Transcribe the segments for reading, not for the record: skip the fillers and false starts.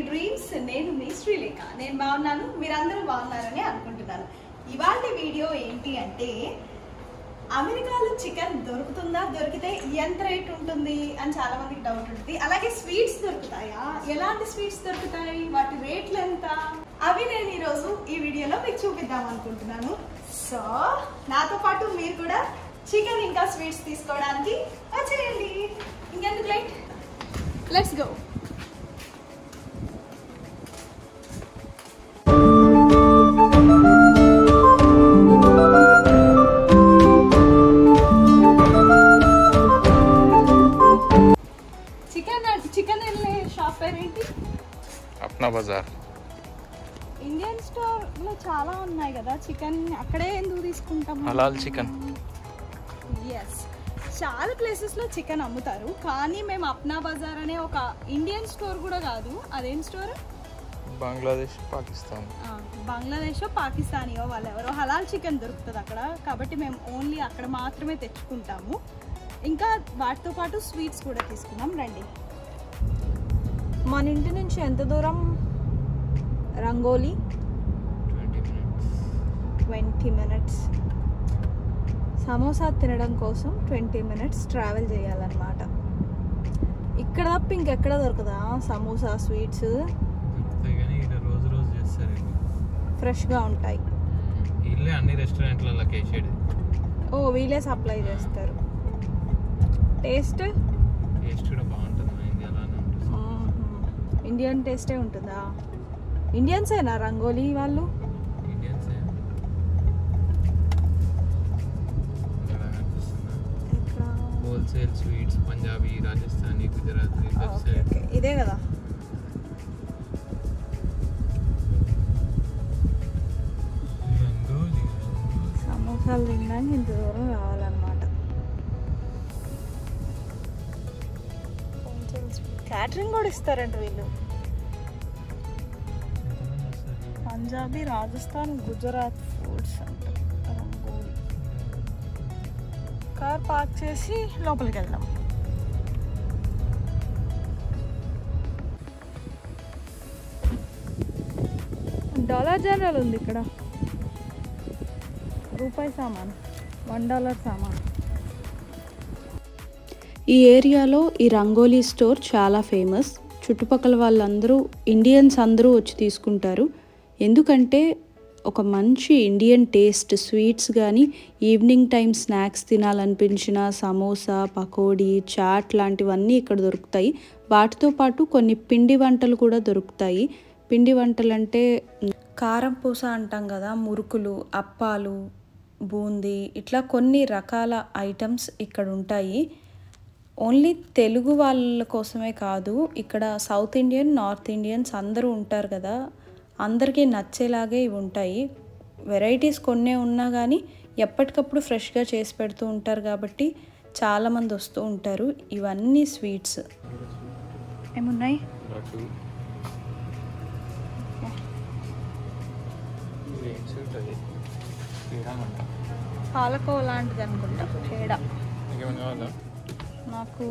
మీ dreams నేను మీ శ్రీలేఖ నేను బాగున్నాను మీరందరూ బాగున్నారని అనుకుంటున్నాను ఇవాల్టి వీడియో ఏంటి అంటే అమెరికాలో చికెన్ దొరుకుతుందా దొరికితే ఎంత రేట్ ఉంటుంది అని చాలా మందికి డౌట్ ఉంటుంది అలాగే స్వీట్స్ దొరుకుతాయా ఎలాంటి స్వీట్స్ దొరుకుతాయి వాటి రేట్లు ఎంత అవి నేను ఈ రోజు ఈ వీడియోలో మీకు చూపిద్దాం అనుకుంటున్నాను సో నాతో పాటు మీరు కూడా చికెన్ ఇంకా స్వీట్స్ తీసుకోవడానికి వచ్చేయండి ఇంకెందుకు లేట్ లెట్స్ గో अपना बाजार इंडियन स्टोर में చాలా ఉన్నాయి కదా చికెన్ అక్కడే ఎందుకు తీసుకుంటాం హలాల్ చికెన్ yes చాలా ప్లేసెస్ లో చికెన్ అమ్ముతారు కానీ మేము అప్నా బజార్ అనే ఒక ఇండియన్ స్టోర్ కూడా కాదు అదేం స్టోర్ బంగ్లాదేశ్ పాకిస్తాన్ బంగ్లాదేశ్ పాకిస్తానియో వాళ్ళ ఎవరో హలాల్ చికెన్ దొరుకుతది అక్కడ కాబట్టి మేము ఓన్లీ అక్కడ మాత్రమే తెచ్చుకుంటాము ఇంకా వాటితో పాటు స్వీట్స్ కూడా తీసుకున్నాం రండి मन इंटी नुंची एंत दूरम रंगोली 20 minutes समोसा तिनडम कोसम 20 minutes ट्रावल चेयालन्नमाट इक्कड तप्प इंकेक्कड दोरुकुदा समोसा स्वीट्स फ्रेश गा उंटायि इल्ले अन्नी रेस्टारेंट्लल्लो केसेडि ओ वीले सप्लाई चेस्तारु टेस्ट टेस्ट कूडा बागुंटुंदी इंडियन टेस्टे उंटुंदा इंडियन्स है ना रंगोली वालू इंडियन्स है wholesale sweets Punjabi Rajasthani Gujarati okay इदे कदा रंगोली समोसाल తినడానికి ఇంత దూరం రావాలన్నమాట క్యాటరింగ్ కూడా ఇస్తారంట వీళ్ళు Punjabi Rajasthan Gujarat foods car park చేసి లోపలికి వెళ్దాం డాలర్ జనరల్ ఉంది ఇక్కడ రూపాయి సామాన్ $1 సామాన్ ఈ ఏరియాలో ఈ రంగోలీ స్టోర్ చాలా ఫేమస్ చుట్టుపక్కల వాళ్ళందరూ ఇండియన్స్ అందరూ వచ్చి తీసుకుంటారు ఎందుకంటే ఒక మంచి ఇండియన్ టేస్ట్ స్వీట్స్ గాని ఈవినింగ్ టైం స్నాక్స్ తినాలనిపించిన సమోసా పకోడీ చాట్ లాంటివన్నీ ఇక్కడ దొరుకుతాయి వాటితో పాటు కొన్ని పిండి వంటలు కూడా దొరుకుతాయి పిండి వంటలు అంటే కారం పూస అంటాం కదా మురుకులు అప్పాలు బూందీ ఇట్లా కొన్ని రకాల ఐటమ్స్ ఇక్కడ ఉంటాయి ఓన్లీ తెలుగు వాళ్ళ కోసమే కాదు ఇక్కడ సౌత్ ఇండియన్ నార్త్ ఇండియన్స్ అందరూ ఉంటారు కదా అందరికీ నచ్చేలాగే ఇవి ఉంటాయి వెరైటీస్ కొన్నే ఉన్నా కానీ ఎప్పటికప్పుడు ఫ్రెష్గా చేసి పెడుతూ ఉంటారు కాబట్టి చాలా మంది వస్తూ ఉంటారు ఇవన్నీ స్వీట్స్ ఏమున్నాయి పాలకోవ లాంటిది అనుకుంటా పేడ నాకు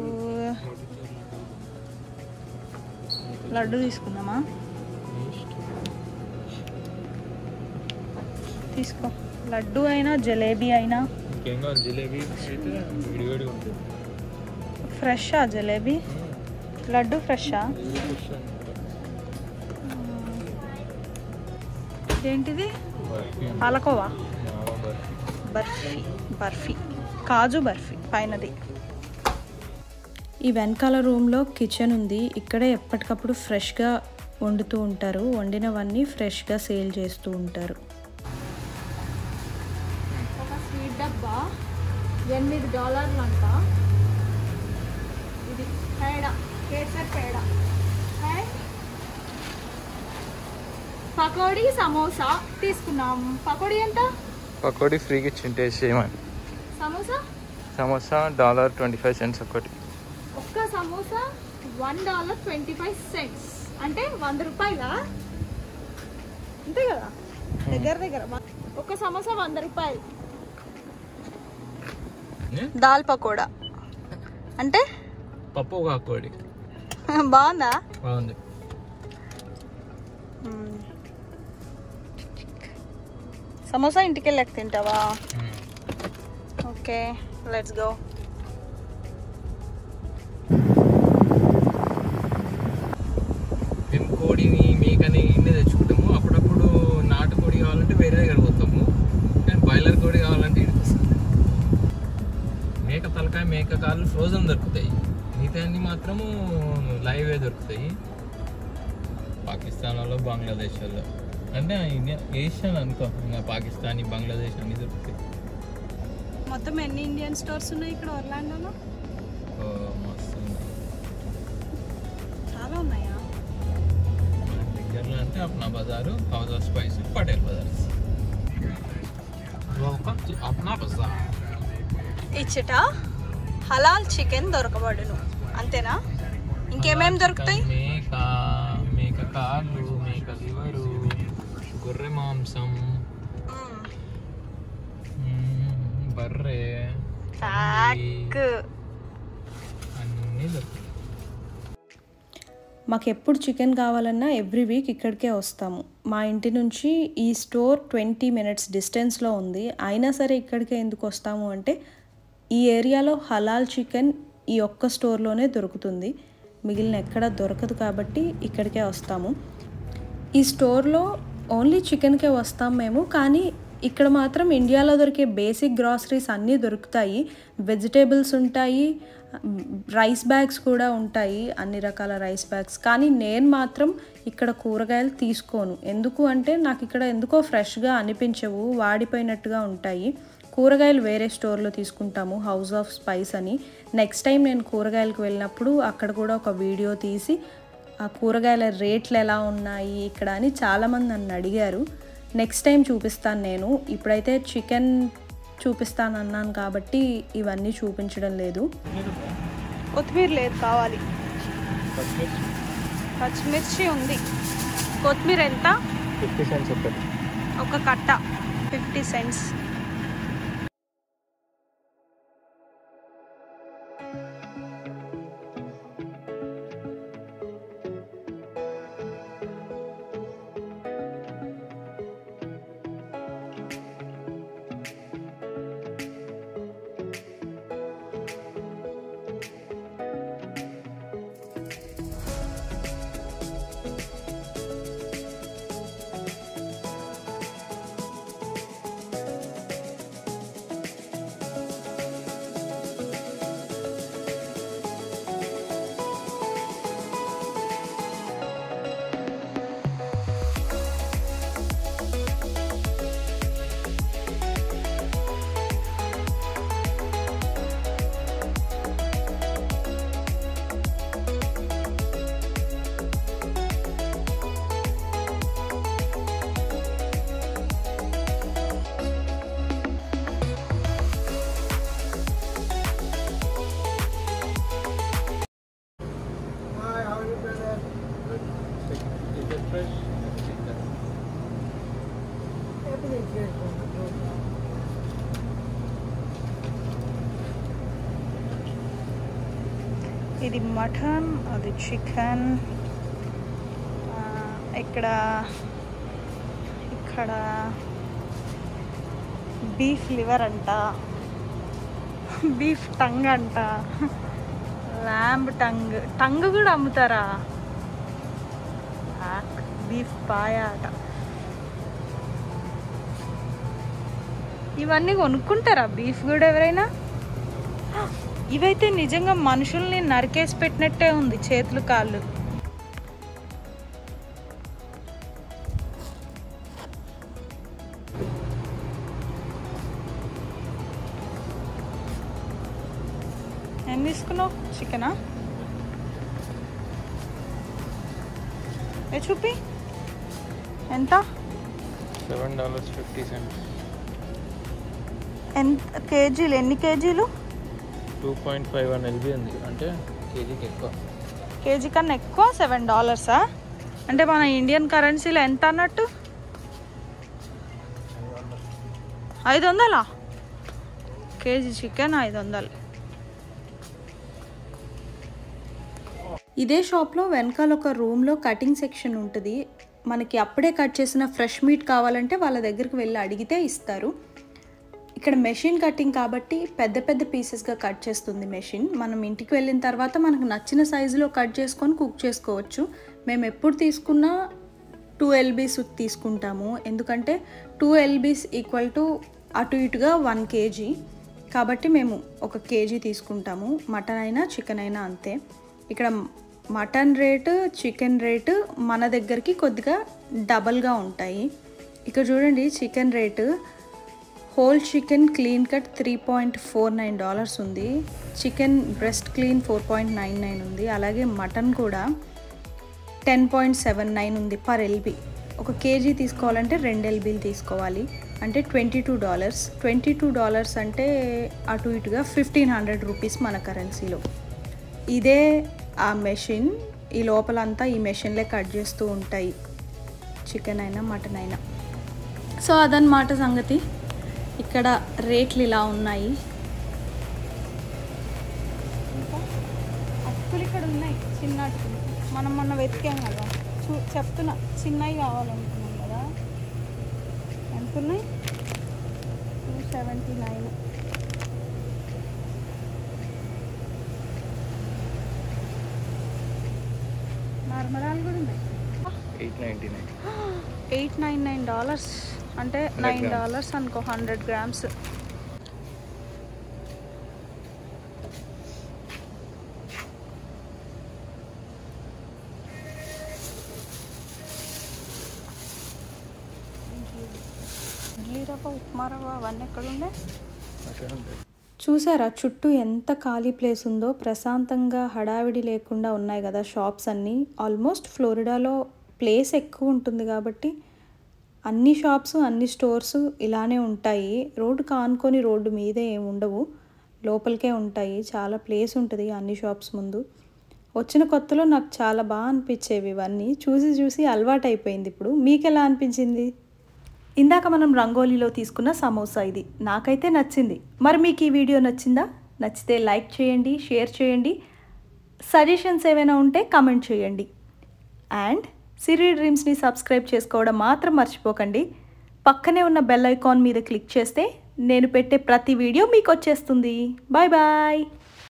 లడ్డు తీసుకుందామా తీసుకో లడ్డు అయినా జలేబీ అయినా ఇంకేంగా జలేబీ చేత విడివిడిగా ఉంటుంది ఫ్రెష్ ఆ జలేబీ లడ్డు ఫ్రెష్ ఆ ఏంటిది పాలకోవా బర్ఫీ కాజు బర్ఫీ పైనది ఈ వెనకాల రూమ్లో కిచెన్ ఉంది ఇక్కడే ఎప్పటికప్పుడు ఫ్రెష్గా వండుతూ ఉంటారు వండినవన్నీ ఫ్రెష్గా సేల్ చేస్తూ ఉంటారు ఒక స్వీట్ డబ్బా $8 అంట ఇది పేడ కేసర్ పేడ హై పకోడీ సమోసా తీసుకున్నాం పకోడీ ఎంత పకోడీ ఫ్రీగా ఇచ్చింటే సేమన్ సమోసా $1.25 ఒకటి ఒక్క సమోసా $1.25 అంటే 100 రూపాయలా అంతే కదా దగ్గర ఒక్క సమోసా 100 రూపాయలు దాల్ పకోడా అంటే పప్పు కాకోడి బాగుందా బాగుంది సమోసా ఇంటికెళ్ళక తింటావా? Okay let's go. మేము కోడిని మేకని ఇన్ని తెచ్చుకుంటాము. అప్పుడప్పుడు నాటు కోడి కావాలంటే వేరే దగ్గర పోతాము. కానీ బాయిలర్ కోడి కావాలంటే ఇక్కడికి వస్తుంది. మేక తలకాయ మేక కాళ్ళు ఫ్రోజన్ దొరుకుతాయి. మిగతా అన్ని మాత్రము లైవే దొరుకుతాయి. పాకిస్తాన్ వాళ్ళు బంగ్లాదేశ్ వాళ్ళు అంటే ఇండియా ఏషియన్ అనుకో, ఇంకా పాకిస్తానీ బంగ్లాదేశ్ అన్ని దొరుకుతాయి. మొత్తం ఎన్ని ఇండియన్ స్టోర్స్ ఉన్నాయి ఇక్కడ ఆర్లాండోలో? చాలా ఉన్నాయా? దగ్గరలో అంటే అప్నా బజారు, house of spice, Patel Bazar. Welcome to Apna Bazar. ఇచ్చట హలాల్ చికెన్ దొరకబడును అంతేనా? ఇంకేమేమి దొరుకుతాయి? మేక కాళ్ళు, మేక లివరు, గొర్రె మాంసం, బర్రె అన్నీ దొరుకుతాయి. మాకు ఎప్పుడు చికెన్ కావాలన్నా ఎవ్రీ వీక్ ఇక్కడికే వస్తాము. మా ఇంటి నుంచి ఈ స్టోర్ 20 minutes డిస్టెన్స్లో ఉంది. అయినా సరే ఇక్కడికే ఎందుకు వస్తాము అంటే ఈ ఏరియాలో హలాల్ చికెన్ ఈ ఒక్క స్టోర్లోనే దొరుకుతుంది, మిగిలిన ఎక్కడ దొరకదు కాబట్టి ఇక్కడికే వస్తాము. ఈ స్టోర్లో ఓన్లీ చికెన్కే వస్తాం మేము, కానీ ఇక్కడ మాత్రం ఇండియాలో దొరికే బేసిక్ గ్రాసరీస్ అన్నీ దొరుకుతాయి. వెజిటేబుల్స్ ఉంటాయి, రైస్ బ్యాగ్స్ కూడా ఉంటాయి, అన్ని రకాల రైస్ బ్యాగ్స్. కానీ నేను మాత్రం ఇక్కడ కూరగాయలు తీసుకోను. ఎందుకు అంటే నాకు ఇక్కడ ఎందుకో ఫ్రెష్గా అనిపించవు, వాడిపోయినట్టుగా ఉంటాయి. కూరగాయలు వేరే స్టోర్లో తీసుకుంటాము, హౌస్ ఆఫ్ స్పైస్ అని. నెక్స్ట్ టైం నేను కూరగాయలకు వెళ్ళినప్పుడు అక్కడ కూడా ఒక వీడియో తీసి ఆ కూరగాయల రేట్లు ఎలా ఉన్నాయి ఇక్కడ అని చాలామంది నన్ను అడిగారు. నెక్స్ట్ టైం చూపిస్తాను నేను. ఇప్పుడైతే చికెన్ చూపిస్తాను అన్నాను కాబట్టి ఇవన్నీ చూపించడం లేదు. కొత్తిమీర లేదు, కావాలి. పచ్చిమిర్చి ఉంది. కొత్తిమీర ఎంత? 50 cents ఒక కట్ట. 50 cents. ఇది మటన్, అది చికెన్. ఇక్కడ బీఫ్ లివర్ అంట, బీఫ్ టంగ్ అంట, ల్యాంబ్ టంగ్. టంగ్ కూడా అమ్ముతారా? బీఫ్ పాయ అట. ఇవన్నీ కొనుక్కుంటారా? బీఫ్ కూడా ఎవరైనా? ఇవైతే నిజంగా మనుషుల్ని నరికేసి పెట్టినట్టే ఉంది, చేతులు కాళ్ళు. ఏం తీసుకున్నావు? చికెనా? ఏ చూపి. ఎంత? $7.50. ఎంత కేజీలు? ఎన్ని కేజీలు? 2.51 lb ఉంది. అంటే కేజీకి ఎక్కువ, కేజీ కన్నా ఎక్కువ. $7 అంటే మన ఇండియన్ కరెన్సీలో ఎంత అన్నట్టు? 500. Kg chicken 500. ఇదే షాప్లో వెనకాల ఒక రూమ్లో కటింగ్ సెక్షన్ ఉంటుంది. మనకి అప్పుడే కట్ చేసిన ఫ్రెష్ మీట్ కావాలంటే వాళ్ళ దగ్గరికి వెళ్ళి అడిగితే ఇస్తారు. ఇక్కడ మెషిన్ కటింగ్ కాబట్టి పెద్ద పెద్ద పీసెస్ గా కట్ చేస్తుంది మెషిన్. మనం ఇంటికి వెళ్ళిన తర్వాత మనకు నచ్చిన సైజులో కట్ చేసుకొని కుక్ చేసుకోవచ్చు. మేము ఎప్పుడు తీసుకున్నా 2 lbs తీసుకుంటాము, ఎందుకంటే 2 lbs = అటు ఇటుగా 1 kg కాబట్టి మేము 1 kg తీసుకుంటాము. మటన్ అయినా చికెన్ అయినా అంతే. ఇక్కడ మటన్ రేటు చికెన్ రేటు మన దగ్గరికి కొద్దిగా డబల్గా ఉంటాయి. ఇక్కడ చూడండి chicken rate whole chicken clean cut $3.49 ఉంది, చికెన్ బ్రెస్ట్ క్లీన్ $4.99 ఉంది, అలాగే మటన్ కూడా $10.79 ఉంది పర్ ఎల్బీ. 1 kg తీసుకోవాలంటే 2 lbs తీసుకోవాలి, అంటే $22. $22 అంటే అటు ఇటుగా ₹1500 మన కరెన్సీలో. ఇదే ఆ మెషిన్, ఈ లోపలంతా ఈ మెషిన్లే కట్ చేస్తూ ఉంటాయి చికెన్ అయినా మటన్ అయినా. సో అదన్నమాట సంగతి. ఇక్కడ రేట్లు ఇలా ఉన్నాయి. అటుకులు ఇక్కడ ఉన్నాయి, చిన్న అటుకులు మనం మొన్న వెతికాం కదా, చెప్తున్నా చిన్నవి కావాలనుకున్నాం కదా. ఎంత ఉన్నాయి? 279. నార్మల్ కూడా ఉన్నాయి $899 అంటే $9 అనుకో 100 grams. ఇడ్లీ రవ్వ ఉప్మా రవ్వ అవన్నీ ఎక్కడ ఉండే? చూసారా చుట్టూ ఎంత ఖాళీ ప్లేస్ ఉందో, ప్రశాంతంగా హడావిడి లేకుండా ఉన్నాయి కదా షాప్స్ అన్నీ. ఆల్మోస్ట్ ఫ్లోరిడాలో ప్లేస్ ఎక్కువ ఉంటుంది కాబట్టి అన్ని షాప్స్ అన్ని స్టోర్స్ ఇలానే ఉంటాయి. రోడ్డు కానుకొని రోడ్డు మీదే ఏముండవు, లోపలికే ఉంటాయి. చాలా ప్లేస్ ఉంటుంది అన్ని షాప్స్ ముందు. వచ్చిన కొత్తలో నాకు చాలా బాగా అనిపించేవి ఇవన్నీ, చూసి చూసి అలవాటు అయిపోయింది ఇప్పుడు. మీకు ఎలా అనిపించింది? ఇందాక మనం రంగోలీలో తీసుకున్న సమోసా ఇది, నాకైతే నచ్చింది. మరి మీకు ఈ వీడియో నచ్చిందా? నచ్చితే లైక్ చేయండి, షేర్ చేయండి, సజెషన్స్ ఏమైనా ఉంటే కమెంట్ చేయండి. అండ్ సిరి డ్రీమ్స్ని సబ్స్క్రైబ్ చేసుకోవడం మాత్రం మర్చిపోకండి. పక్కనే ఉన్న బెల్ ఐకాన్ మీద క్లిక్ చేస్తే నేను పెట్టే ప్రతి వీడియో మీకు వచ్చేస్తుంది. Bye bye.